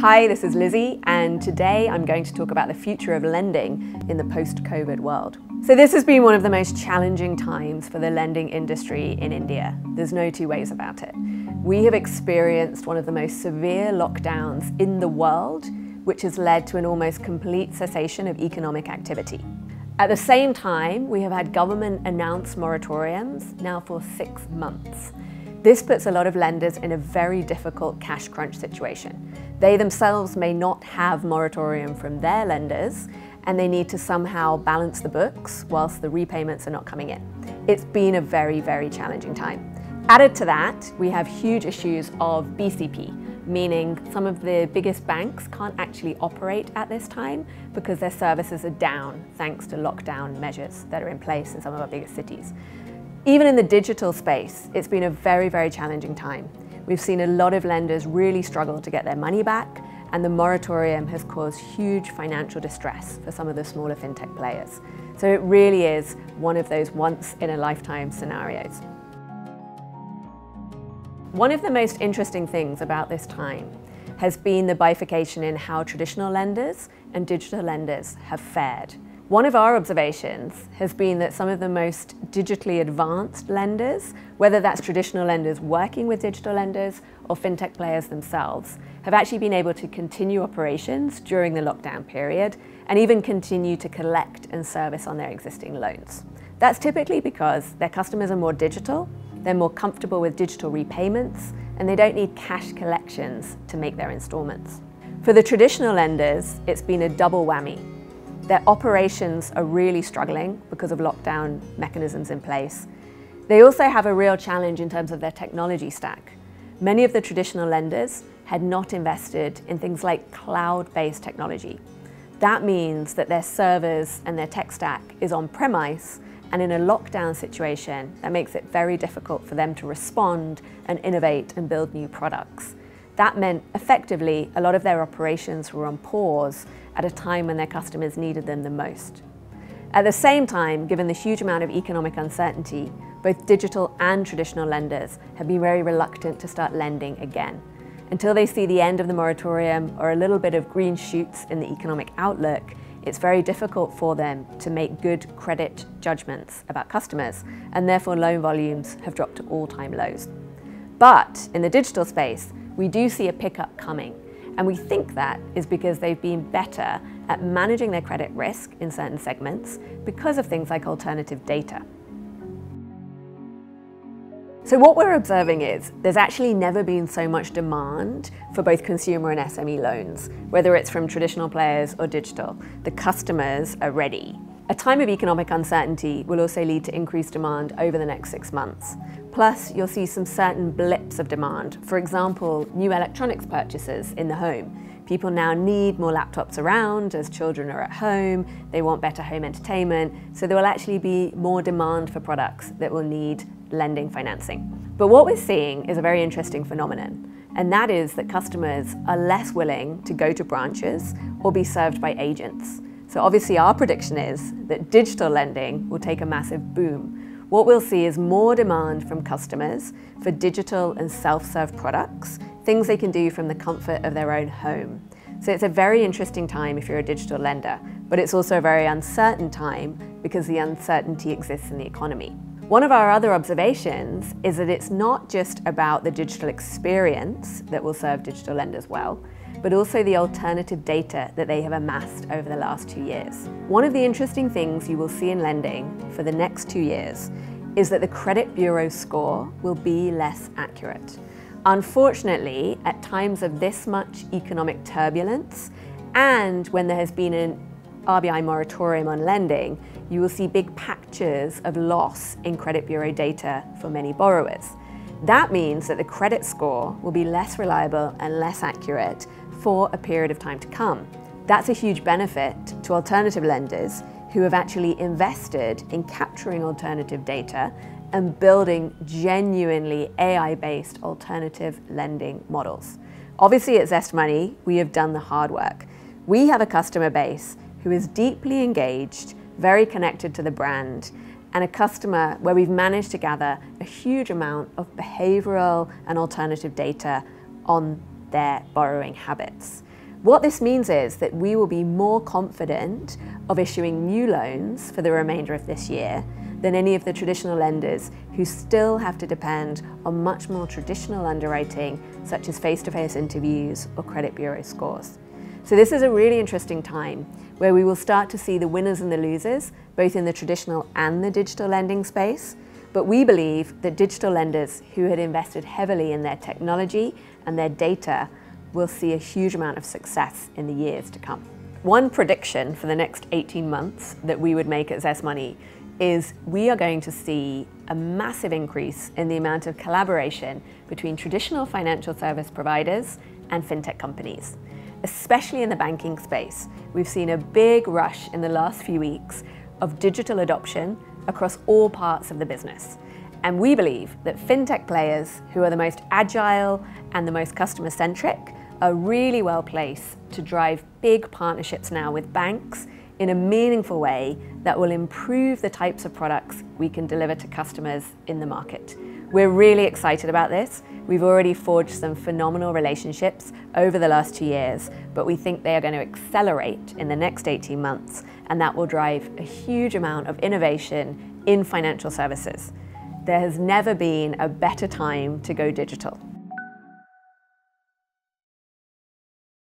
Hi, this is Lizzie, and today I'm going to talk about the future of lending in the post-COVID world. So this has been one of the most challenging times for the lending industry in India. There's no two ways about it. We have experienced one of the most severe lockdowns in the world, which has led to an almost complete cessation of economic activity. At the same time, we have had government-announced moratoriums now for 6 months. This puts a lot of lenders in a very difficult cash crunch situation. They themselves may not have moratorium from their lenders, and they need to somehow balance the books whilst the repayments are not coming in. It's been a very, very challenging time. Added to that, we have huge issues of BCP, meaning some of the biggest banks can't actually operate at this time because their services are down thanks to lockdown measures that are in place in some of our biggest cities. Even in the digital space, it's been a very, very challenging time. We've seen a lot of lenders really struggle to get their money back, and the moratorium has caused huge financial distress for some of the smaller fintech players. So it really is one of those once-in-a-lifetime scenarios. One of the most interesting things about this time has been the bifurcation in how traditional lenders and digital lenders have fared. One of our observations has been that some of the most digitally advanced lenders, whether that's traditional lenders working with digital lenders or fintech players themselves, have actually been able to continue operations during the lockdown period and even continue to collect and service on their existing loans. That's typically because their customers are more digital, they're more comfortable with digital repayments, and they don't need cash collections to make their installments. For the traditional lenders, it's been a double whammy. Their operations are really struggling because of lockdown mechanisms in place. They also have a real challenge in terms of their technology stack. Many of the traditional lenders had not invested in things like cloud-based technology. That means that their servers and their tech stack is on-premise, and in a lockdown situation, that makes it very difficult for them to respond and innovate and build new products. That meant, effectively, a lot of their operations were on pause at a time when their customers needed them the most. At the same time, given the huge amount of economic uncertainty, both digital and traditional lenders have been very reluctant to start lending again. Until they see the end of the moratorium or a little bit of green shoots in the economic outlook, it's very difficult for them to make good credit judgments about customers, and therefore loan volumes have dropped to all-time lows. But in the digital space, we do see a pickup coming. And we think that is because they've been better at managing their credit risk in certain segments because of things like alternative data. So what we're observing is there's actually never been so much demand for both consumer and SME loans, whether it's from traditional players or digital. The customers are ready. A time of economic uncertainty will also lead to increased demand over the next 6 months. Plus, you'll see some certain blips of demand. For example, new electronics purchases in the home. People now need more laptops around as children are at home. They want better home entertainment. So there will actually be more demand for products that will need lending financing. But what we're seeing is a very interesting phenomenon. And that is that customers are less willing to go to branches or be served by agents. So obviously our prediction is that digital lending will take a massive boom. What we'll see is more demand from customers for digital and self-serve products, things they can do from the comfort of their own home. So it's a very interesting time if you're a digital lender, but it's also a very uncertain time because the uncertainty exists in the economy. One of our other observations is that it's not just about the digital experience that will serve digital lenders well, but also the alternative data that they have amassed over the last 2 years. One of the interesting things you will see in lending for the next 2 years is that the credit bureau score will be less accurate. Unfortunately, at times of this much economic turbulence and when there has been an RBI moratorium on lending, you will see big patches of loss in credit bureau data for many borrowers. That means that the credit score will be less reliable and less accurate for a period of time to come. That's a huge benefit to alternative lenders who have actually invested in capturing alternative data and building genuinely AI-based alternative lending models. Obviously at ZestMoney, we have done the hard work. We have a customer base who is deeply engaged, very connected to the brand, and a customer where we've managed to gather a huge amount of behavioral and alternative data on their borrowing habits. What this means is that we will be more confident of issuing new loans for the remainder of this year than any of the traditional lenders who still have to depend on much more traditional underwriting, such as face-to-face interviews or credit bureau scores. So this is a really interesting time where we will start to see the winners and the losers, both in the traditional and the digital lending space. But we believe that digital lenders who had invested heavily in their technology and their data will see a huge amount of success in the years to come. One prediction for the next 18 months that we would make at ZestMoney is we are going to see a massive increase in the amount of collaboration between traditional financial service providers and fintech companies. Especially in the banking space, we've seen a big rush in the last few weeks of digital adoption across all parts of the business. And we believe that fintech players who are the most agile and the most customer-centric are really well placed to drive big partnerships now with banks in a meaningful way that will improve the types of products we can deliver to customers in the market. We're really excited about this. We've already forged some phenomenal relationships over the last 2 years, but we think they are going to accelerate in the next 18 months, and that will drive a huge amount of innovation in financial services. There has never been a better time to go digital.